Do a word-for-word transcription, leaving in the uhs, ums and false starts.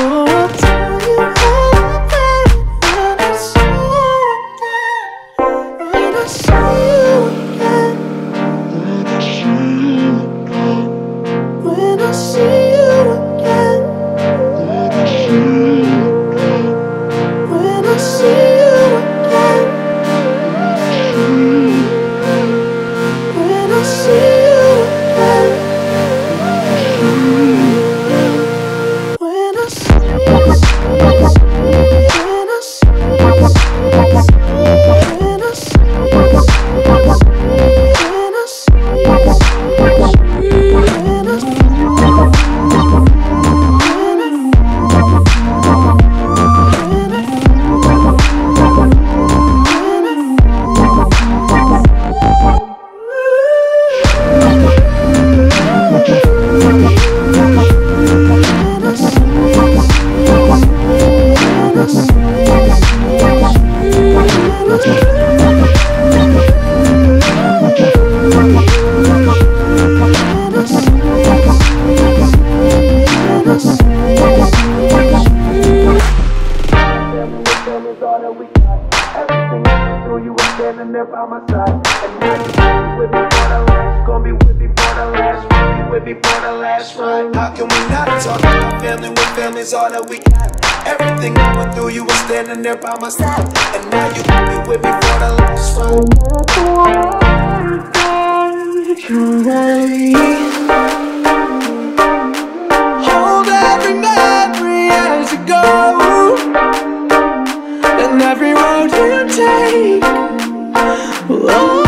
Oh, I'll tell you all about it when I see you again. When I see you again. When I see you again. When I see you again. When I see you again. When I see you again. When I see you again. When I see you standing there by my side, and now with me for the last, gonna be with me for the last, be with me for the last ride. How can we not talk about family when family's all that we got? Everything I went through, you were standing there by my side, and now you gonna be with me for the last ride. Hold every memory as you go, and every road you take. Oh.